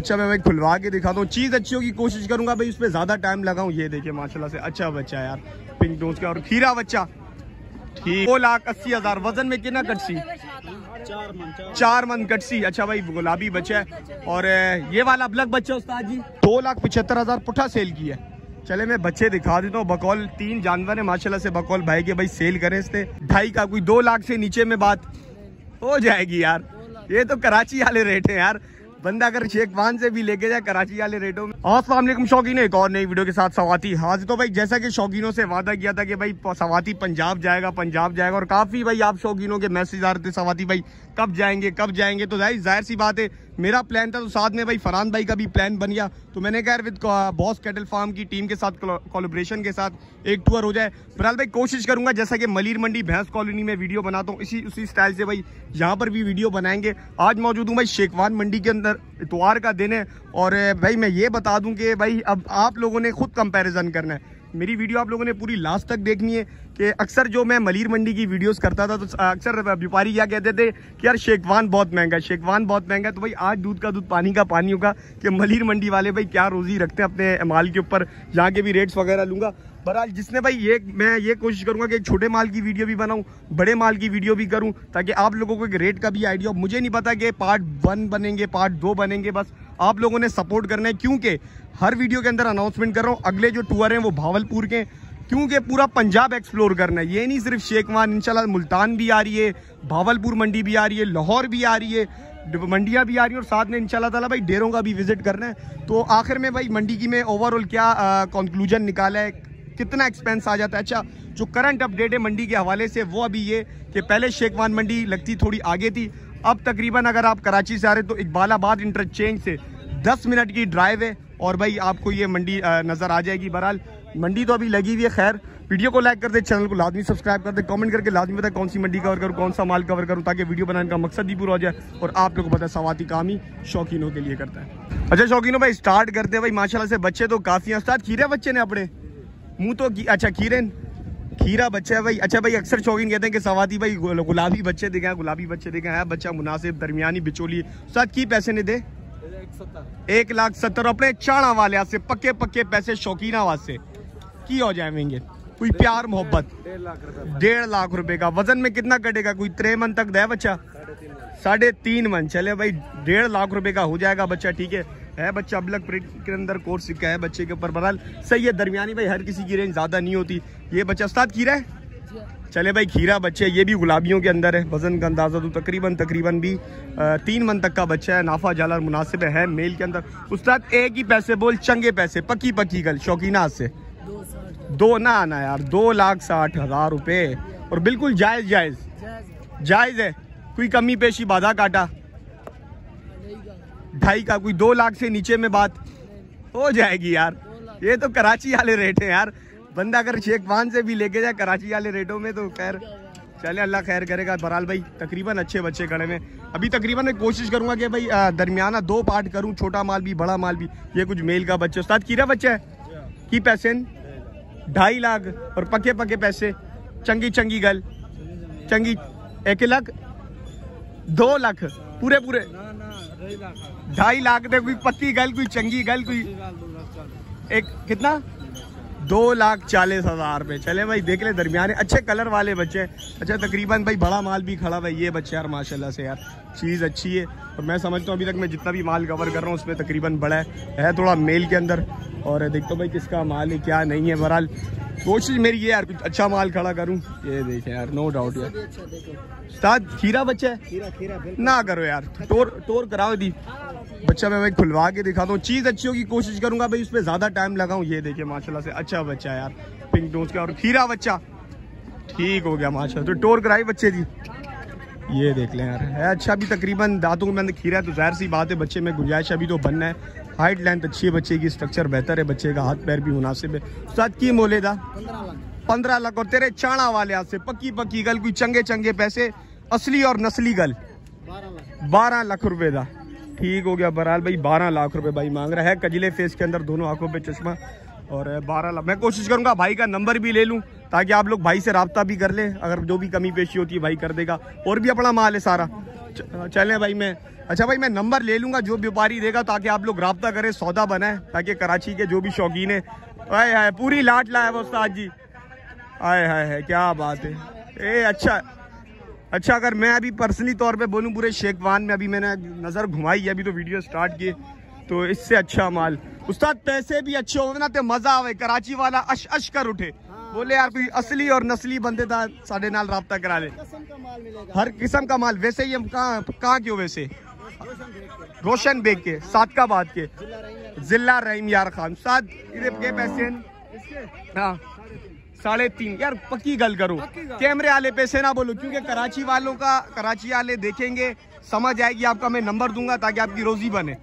बच्चा मैं भाई खुलवा के दिखाता हूँ, चीज़ अच्छी होगी कोशिश करूँगा भाई उसमें ज़्यादा टाइम लगाऊँ। ये देखिए माशाल्लाह से अच्छा बच्चा यार पिंक डोज का, और खीरा बच्चा ठीक 2,80,000 वजन में कितना कटसी 4 मन कटसी। अच्छा भाई गुलाबी बच्चा है, और ये वाला ब्लैक बच्चा उस्ताद जी 2,75,000 पुठा सेल की है। चले मैं बच्चे दिखा देता हूँ बकौल 3 जानवर है माशाल्लाह से बकौल भाई के, भाई सेल करें इससे ढाई का कोई 2 लाख से नीचे में बात हो जाएगी यार। ये तो कराची वाले रेट है यार, बंदा अगर शेख वहान से भी लेके जाए कराची वाले रेटों में। अस्सलाम वालेकुम शौकीनों, एक और नई वीडियो के साथ स्वाति हाजिर। तो भाई जैसा कि शौकीनों से वादा किया था कि भाई स्वाति पंजाब जाएगा और काफ़ी भाई आप शौकीनों के मैसेज आ रहे थे स्वाति भाई कब जाएंगे। तो जाहिर सी बात है मेरा प्लान था, तो साथ में भाई फरहान भाई का भी प्लान बन गया। तो मैंने कहा विद बॉस कैटल फार्म की टीम के साथ कोलैबोरेशन के साथ एक टूर हो जाए। फिलहाल भाई कोशिश करूंगा जैसा कि मलीर मंडी भैंस कॉलोनी में वीडियो बनाता हूँ उसी स्टाइल से भाई यहाँ पर भी वीडियो बनाएंगे। आज मौजूद हूँ भाई शेख वहान मंडी के अंदर, इतवार का दिन है। और भाई मैं ये बता दूँ कि भाई अब आप लोगों ने खुद कंपेरिजन करना है, मेरी वीडियो आप लोगों ने पूरी लास्ट तक देखनी है। कि अक्सर जो मैं मलीर मंडी की वीडियोस करता था तो अक्सर व्यापारी क्या कहते थे कि यार शेख वहान बहुत महंगा है। तो भाई आज दूध का दूध पानी का पानी होगा कि मलीर मंडी वाले भाई क्या रोज़ी रखते हैं अपने माल के ऊपर। यहाँ के भी रेट्स वगैरह लूँगा। बहरहाल जिसने भाई मैं ये कोशिश करूँगा कि छोटे माल की वीडियो भी बनाऊँ, बड़े माल की वीडियो भी करूँ, ताकि आप लोगों को रेट का भी आइडिया हो। मुझे नहीं पता कि पार्ट 1 बनेंगे पार्ट 2 बनेंगे, बस आप लोगों ने सपोर्ट करना है। क्योंकि हर वीडियो के अंदर अनाउंसमेंट कर रहा हूँ अगले जो टूर हैं वो भावलपुर के, क्योंकि पूरा पंजाब एक्सप्लोर करना है। ये नहीं सिर्फ शेख वहान, इंशाल्लाह मुल्तान भी आ रही है, भावलपुर मंडी भी आ रही है, लाहौर भी आ रही है, मंडियाँ भी आ रही है, और साथ में इंशाल्लाह ताला भाई डेरों का भी विजिट करना है। तो आखिर में भाई मंडी की मैं ओवरऑल क्या कंक्लूजन निकाला है, कितना एक्सपेंस आ जाता है। अच्छा जो करंट अपडेट है मंडी के हवाले से वो अभी ये कि पहले शेख वहान मंडी लगती थोड़ी आगे थी, अब तकरीबन अगर आप कराची से आ रहे तो इकबालाबाद इंटरचेंज से 10 मिनट की ड्राइव है और भाई आपको ये मंडी नज़र आ जाएगी। बहरहाल मंडी तो अभी लगी हुई है। खैर वीडियो को लाइक कर दे, चैनल को लाजमी सब्सक्राइब कर दे, कमेंट करके लाजमी बताए कौन सी मंडी कवर करूँ, कौन सा माल कवर करूँ, ताकि वीडियो बनाने का मकसद भी पूरा हो जाए। और आप लोगों को पता है स्वाति काम ही शौकीनों के लिए करता है। अच्छा शौकीनों भाई स्टार्ट करते हैं भाई माशाल्लाह से बच्चे तो काफ़ी हैं। उस्ताद खीरे बच्चे ने अपने मुँह तो अच्छा खीरा बच्चा है भाई। अच्छा भाई अक्सर शौकीन कहते हैं कि स्वाति भाई गुलाबी बच्चे दिखाएं है बच्चा मुनासिब दरमियानी बिचौली। साथ की पैसे ने दे 1,70,000 अपने चाणा वाले हाथ से पक्के पैसे शौकीन आवाज से की हो जाएंगे। कोई प्यार मोहब्बत 1,50,000 रुपए का। वजन में कितना कटेगा कोई 3 मन तक दे बच्चा 3.5 मन। चले भाई 1,50,000 रुपए का हो जाएगा बच्चा। ठीक है बच्चा ब्लैक प्रिंट के अंदर कोर्स सीखा है बच्चे के ऊपर। बहरहाल सही है दरमियानी भाई, हर किसी की रेंज ज़्यादा नहीं होती। ये बच्चा उस्ताद खीरा है। चले भाई खीरा बच्चे ये भी गुलाबियों के अंदर है। वजन का अंदाज़ा तो तकरीबन भी 3 मन तक का बच्चा है। नाफा जाला और मुनासिब है मेल के अंदर। उस्ताद एक ही पैसे बोल चंगे पैसे पक्की गल शौकीना से 2,60,000 रुपये और बिल्कुल जायज़ है। कोई कमी पेशी बाधा काटा 2.5 का कोई 2 लाख से नीचे में बात हो जाएगी यार। ये तो कराची वाले रेट है यार, बंदा अगर शेख वहान से भी लेके जाए कराची वाले रेटों में तो खैर चले अल्लाह खैर करेगा। बहरहाल भाई तकरीबन अच्छे बच्चे खड़े में अभी तकरीबन मैं कोशिश करूंगा कि भाई दरमियाना 2 पार्ट करूं, छोटा माल भी बड़ा माल भी। ये कुछ मेल का बच्चा उस्ताद कीरा बच्चा है की पैसे 2.5 लाख और पक्के पैसे चंगी गल चंगी 1 लाख 2 लाख पूरे 2.5 लाख दे कोई पक्की गल कोई चंगी गल कोई एक कितना 2,40,000 पे। चले भाई देख ले दरमियाने अच्छे कलर वाले बच्चे। अच्छा तकरीबन भाई बड़ा माल भी खड़ा भाई। ये बच्चे यार माशाल्लाह से यार चीज़ अच्छी है और मैं समझता हूँ अभी तक मैं जितना भी माल कवर कर रहा हूँ उसमें तकरीबन बड़ा है थोड़ा मेल के अंदर। और देखता हूँ भाई किसका माल है क्या नहीं है। बहरहाल कोशिश मेरी ये यार कुछ अच्छा माल खड़ा करूँ। ये देखें यार नो डाउट यार साथ खीरा बच्चा है ना करो यार टोर कराओ दी बच्चा मैं भाई खुलवा के दिखाता हूँ। चीज़ अच्छी होगी कोशिश करूँगा भाई उसमें ज़्यादा टाइम लगाऊँ। ये देखिए माशाल्लाह से अच्छा बच्चा यार पिंक डोज का और खीरा बच्चा ठीक हो गया माशाल्लाह। तो टोर कराई बच्चे दी ये देख लें यार है अच्छा भी तकरीबन दांतों में मैंने खीरा तो ज़ाहिर सी बात है बच्चे में गुंजाइश अभी तो बनना है। हाइट लेंथ अच्छी है बच्चे की, स्ट्रक्चर बेहतर है बच्चे का, हाथ पैर भी मुनासिब है। साथ की मोले दा 15 लाख और तेरे चाणा वाले हाथ से पक्की गल कोई चंगे पैसे असली और नस्ली गल 12 लाख रुपये दा ठीक हो गया। बहरहाल भाई 12 लाख रुपये भाई मांग रहा है। कजले फेस के अंदर दोनों आंखों पे चश्मा और 12 लाख। मैं कोशिश करूंगा भाई का नंबर भी ले लूं ताकि आप लोग भाई से रब्ता भी कर लें, अगर जो भी कमी पेशी होती है भाई कर देगा और भी अपना माल है सारा। चलें भाई मैं अच्छा भाई मैं नंबर ले लूँगा जो व्यापारी देगा ताकि आप लोग रब्ता करें, सौदा बनाए, ताकि कराची के जो भी शौकीन है। आए हाय पूरी लाट लाया वो उस्ताद जी, आए हाय हाय क्या बात है। ए अच्छा अच्छा, अगर मैं अभी पर्सनली तौर पे बोलूँ पूरे शेख वाहन में, अभी मैंने नज़र घुमाई है, अभी तो वीडियो स्टार्ट किए, तो इससे अच्छा माल उस्ताद, पैसे भी अच्छे हो ना तो मज़ा आवे, कराची वाला अश अश कर उठे, बोले यार कोई असली और नस्ली बंदे था साढ़े नाल रब्ता करा ले, हर किस्म का माल। वैसे ही हम कहाँ क्यों, वैसे रोशन बेग के सादकाबाद के जिला रहीम यार खान साथ के पैसे हाँ 3.5 यार, पक्की गल करो, कैमरे वाले पैसे ना बोलो, क्योंकि कराची वालों का, कराची वाले देखेंगे समझ आएगी आपका। मैं नंबर दूंगा ताकि आपकी रोजी बने,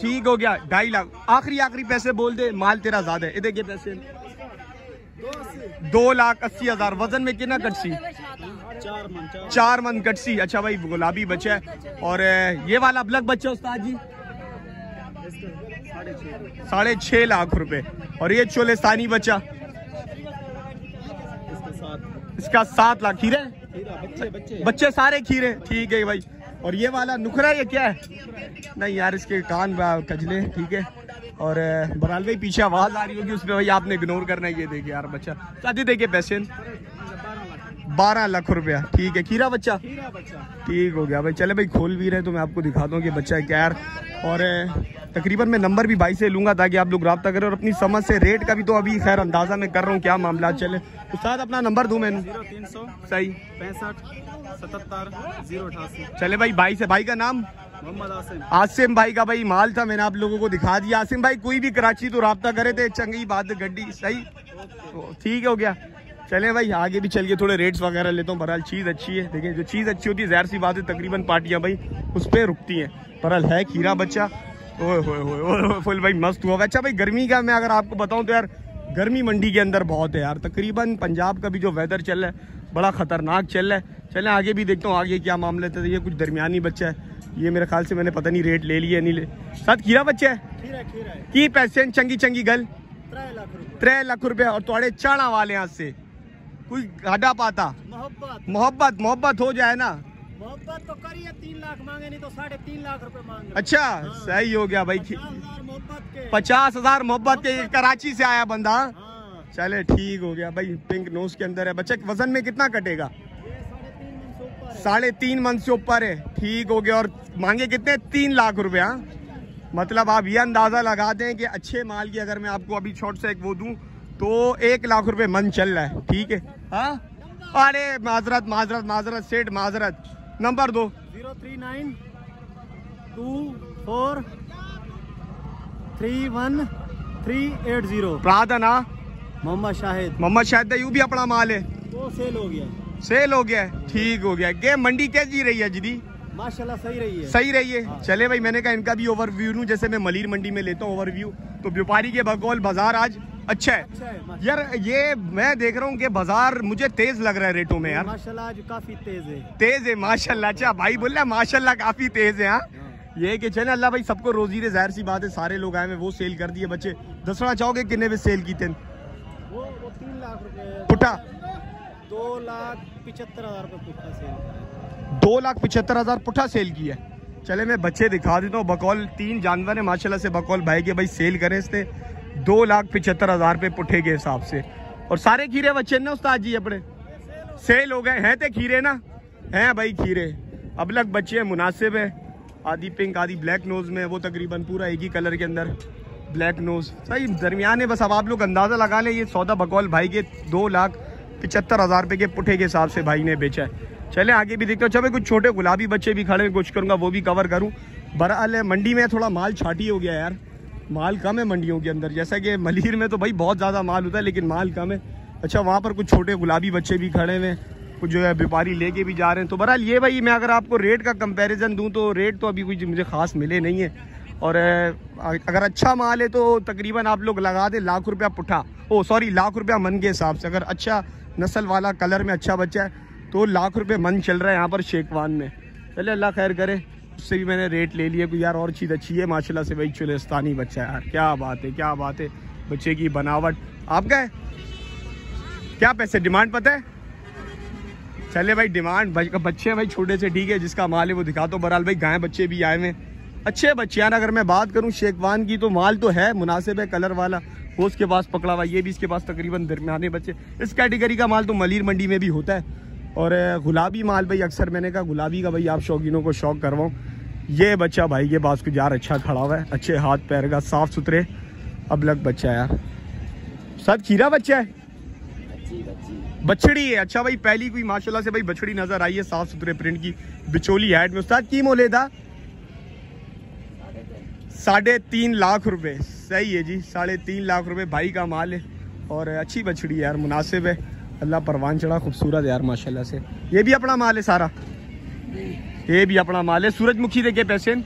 ठीक हो गया। 2.5 लाख आखिरी आखिरी पैसे बोल दे, माल तेरा ज्यादा है। देखिए पैसे 2,80,000, वजन में कितना कटसी? 4 मन कटसी। अच्छा भाई गुलाबी बच्चा है, और ये वाला ब्लैक बच्चा उस्ताद जी 6.5 लाख रुपए, और ये चोलिस्तानी बच्चा इसका 7 लाख। खीरे बच्चे सारे खीरे, ठीक है भाई। और ये वाला नुखरा ये क्या है? नहीं यार इसके कान कजले, ठीक है। और बराल भाई पीछे आवाज आ रही होगी उसमें, भाई आपने इग्नोर करना है। ये देखिए यार बच्चा शादी, देखिए पैसे 12 लाख रुपया, ठीक है। खीरा बच्चा, ठीक हो गया भाई। चले भाई खोल भी रहे तो मैं आपको दिखा दूँ कि बच्चा क्या यार। और तकरीबन मैं नंबर भी भाई से लूँगा ताकि आप लोग रब्ता करें, और अपनी समझ से रेट का भी तो अभी खैर अंदाज़ा मैं कर रहा हूँ क्या मामला चले। तो साथ अपना नंबर दूँ मैं 0300 65 77 088। चले भाई भाई से, भाई का नाम मोहम्मद आसिम भाई का भाई माल था, मैंने आप लोगों को दिखा दिया। आसिम भाई कोई भी कराची तो रब्ता करे थे, चंगी बात गड्डी सही, ठीक हो गया। चले भाई आगे भी चल के थोड़े रेट्स वगैरह लेता हूँ। बहरहाल चीज़ अच्छी है, देखिए जो चीज़ अच्छी होती है ज़ाहिर सी बात है तकरीबन पार्टियाँ भाई उस पर रुकती हैं। बहरहाल है खीरा बच्चा, ओए होए फुल भाई मस्त हुआ। अच्छा भाई गर्मी का मैं अगर आपको बताऊँ तो यार गर्मी मंडी के अंदर बहुत है यार, तकरीबन पंजाब का भी जो वेदर चल रहा है बड़ा ख़तरनाक चल रहा है। चलें आगे भी देखता हूँ आगे क्या मामला था। ये कुछ दरमियानी बच्चा है, ये मेरे ख्याल से मैंने पता नहीं रेट ले लिया नहीं ले साथ। खीरा बच्चा है की पैसे चंगी चंगी गल 3 लाख रुपया, और थोड़े चाणा वाले यहाँ से कोई घाटा पाता मोहब्बत हो जाए ना, मोहब्बत तो करिए। 3 लाख मांगे नहीं तो 3.5 लाख रुपए मांगे। अच्छा सही हो गया भाई, 50,000 मोहब्बत के कराची से आया बंदा। हाँ। चले ठीक हो गया भाई। पिंक नोज के अंदर है बच्चा, वजन में कितना कटेगा? 3.5 मन से ऊपर है, ठीक हो गया। और मांगे कितने? 3 लाख रुपया। मतलब आप ये अंदाजा लगा दें कि अच्छे माल की अगर मैं आपको अभी छोट से एक वो दूँ तो 1 लाख रुपए मन चल रहा है, ठीक है। हाँ अरे माजरत सेठ माजरत, नंबर दो 039243138 0। प्रार्थना मोहम्मद शाहिद यू भी अपना माल है, वो सेल हो गया, ठीक हो गया। के मंडी कैसी रही है जी? माशाल्लाह सही रही है। हाँ। चले भाई मैंने कहा इनका भी ओवरव्यू लूँ, जैसे मैं मलीर मंडी में लेता हूँ ओवरव्यू, तो व्यापारी के बकौल बाजार आज अच्छा है यार। ये मैं देख रहा हूँ कि बाजार मुझे तेज लग रहा है रेटों में यार, माशाल्लाह आज काफी तेज है माशाल्लाह। अच्छा भाई बोल रहा है माशाल्लाह काफी तेज है। हाँ ये कि चले अल्लाह भाई सबको रोजी दे, जाहिर सी बात है सारे लोग आए हैं, वो सेल कर दिए बच्चे। दसना चाहोगे कितने में सेल की थे? 3 लाख पुटा 2,75,000 पुट्ठा सेल, 2,75,000 पुट्ठा सेल की है। चले मैं बच्चे दिखा देता हूँ, बकौल 3 जानवर है माशाल्लाह से, बकौल भाई के भाई सेल करे इसने 2,75,000 रुपये पुट्ठे के हिसाब से। और सारे खीरे बच्चे ना उस्ताद जी अपने सेल हो गए हैं, थे खीरे ना हैं भाई, खीरे अब लग बच्चे हैं, मुनासिब है। आधी पिंक आधी ब्लैक नोज़ में, वो तकरीबन पूरा एक ही कलर के अंदर ब्लैक नोज़ सही दरमियान है बस। अब आप लोग अंदाज़ा लगा लें ये सौदा बकौल भाई के 2,75,000 रुपये के पुट्ठे के हिसाब से भाई ने बेचा है। चले आगे भी देखते हो। चलो कुछ छोटे गुलाबी बच्चे भी खड़े हैं, कुछ करूँगा वो भी कवर करूँ। बहरहाल मंडी में थोड़ा माल छाटी हो गया यार, माल कम है मंडियों के अंदर, जैसा कि मलीर में तो भाई बहुत ज़्यादा माल होता है लेकिन माल कम है। अच्छा वहाँ पर कुछ छोटे गुलाबी बच्चे भी खड़े हैं, कुछ जो है व्यापारी लेके भी जा रहे हैं। तो बहरहाल ये भाई मैं अगर आपको रेट का कंपैरिजन दूं तो रेट तो अभी कुछ मुझे ख़ास मिले नहीं है, और अगर अच्छा माल है तो तकरीबन आप लोग लगा दें लाख रुपया पुट्ठा, ओ सॉरी लाख रुपया मन के हिसाब से। अगर अच्छा नस्ल वाला कलर में अच्छा बच्चा है तो लाख रुपये मन चल रहा है यहाँ पर शेखवान में। चले अल्लाह खैर करे, उससे भी मैंने रेट ले लिया कोई यार। और चीज़ अच्छी है माशाल्लाह से भाई, चुलिस्तानी बच्चा यार क्या बात है बच्चे की बनावट। आपका है क्या पैसे डिमांड पता है? चले भाई डिमांड बच्चे भाई छोटे से ठीक है जिसका माल है वो दिखा दो। बहरहाल भाई गाय बच्चे भी आए हुए अच्छे बच्चे हैं। अगर मैं बात करूं शेख वाहन की तो माल तो है मुनासिब है, कलर वाला वो उसके पास पकड़ा हुआ, ये भी इसके पास तकरीबन दरमियाने बच्चे। इस कैटेगरी का माल तो मलीर मंडी में भी होता है। और गुलाबी माल भाई अक्सर मैंने कहा गुलाबी का भाई आप शौकीनों को शौक करवाओ। ये बच्चा भाई ये बास को यार अच्छा खड़ा हुआ है, अच्छे हाथ पैर का, साफ सुथरे अब लग बच्चा यार सब खीरा बच्चा है, बछड़ी है। अच्छा भाई पहली कोई माशाल्लाह से भाई बछड़ी नजर आई है साफ सुथरे प्रिंट की बिचोली हैड में। उस्ताद की मोले था 3.5 लाख रुपए। सही है जी 3.5 लाख रुपए भाई का माल है और अच्छी बछड़ी यार मुनासिब है, अल्लाह परवान चढ़ा, खूबसूरत यार माशाल्लाह से। ये भी अपना माल है सारा, ये भी अपना माल है। सूरजमुखी देखे पैसे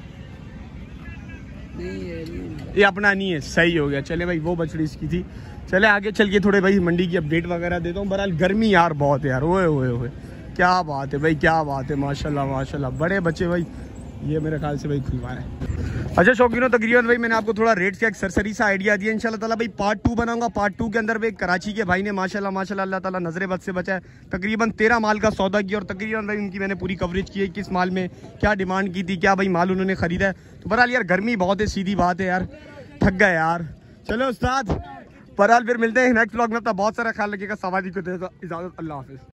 ये अपना नहीं है। सही हो गया, चले भाई वो बछड़ी इसकी थी। चले आगे चल के थोड़े भाई मंडी की अपडेट वगैरह देता हूँ। बहरहाल गर्मी यार बहुत यार, ओए ओए ओए क्या बात है भाई, क्या बात है माशाल्लाह माशाल्लाह। बड़े बच्चे भाई ये मेरे ख्याल से भाई खुलवा है। अच्छा शौकीनों तकरीबन भाई मैंने आपको थोड़ा रेट्स का एक सरसरी सा आइडिया दिया। इंशाल्लाह ताला भाई पार्ट 2 बनाऊंगा। पार्ट 2 के अंदर भाई कराची के भाई ने माशाल्लाह माशाल्लाह अल्लाह ताला नजरे बद से बचाया, तकरीबन 13 माल का सौदा किया और तकरीबन भाई उनकी मैंने पूरी कवरेज की है, किस माल में क्या डिमांड की थी, क्या भाई माल उन्होंने खरीदा है। तो बहरहाल यार गर्मी बहुत है, सीधी बात है यार, थक गए यार। चलो उस्ताद बहरहाल फिर मिलते हैं नेक्स्ट व्लॉग में, तब बहुत सारा ख्याल रखिएगा। सवादी को इजाज़त, अल्लाह हाफिज़।